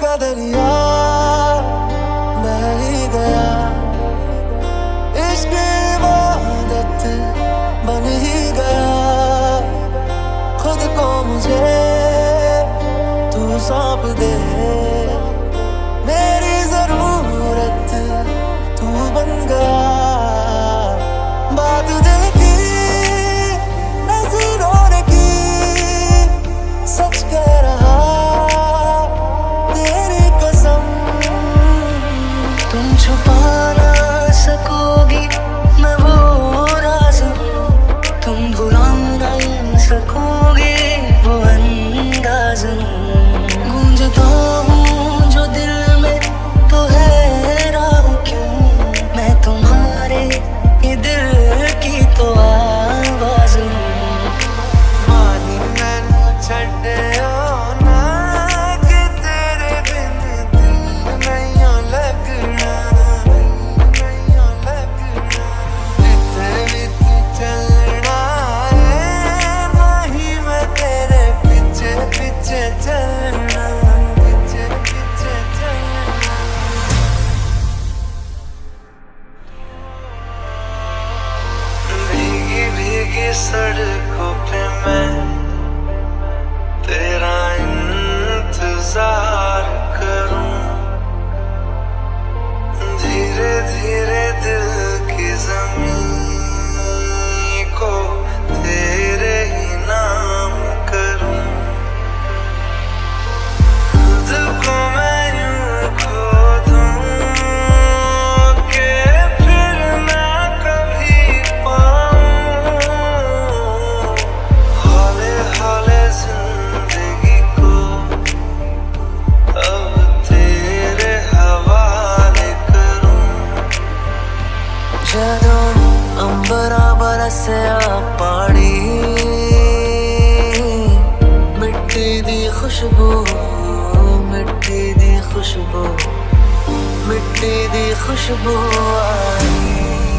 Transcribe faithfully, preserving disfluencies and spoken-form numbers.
का दरिया बह गया, इश्क़ इबादत बन ही गया। खुद को मुझे तू सौंप दे, मेरी ज़रूरत तू बन गया। बात दिल की नजरों ने की, सच कह रहा तेरी कसम। तुम छुपा ना सकोगी मैं वो राज़ हूँ, तुम भुला ना सकोगे वो अंदाज़ हूँ। गूंजता हूँ जो दिल में तो हैरान क्यों मैं तुम्हारे ये दिल की तो आवाज़ हूँ। मानी मैंने छड्डिया ना कि तेरे बिन दिल नहीं लगना, नहीं लगना। नित्य नित्य चलना है नहीं, मैं तेरे पीछे पीछे चलना, पीछे पीछे चलना। भीगी भीगी सड़कों पे मैं तेरा इंतजार करूं, धीरे धीरे दिल की जमीन को तेरे ही नाम करूं। खुद को मैं यूं खो दूं के फिर ना कभी पाऊं। हौले हौले जिंदगी को अब तेरे हवाले करूं। जदों अंबरा बरसेआ पानी, मिट्टी दी खुशबू, मिट्टी दी खुशबू, मिट्टी दी खुशबू आई।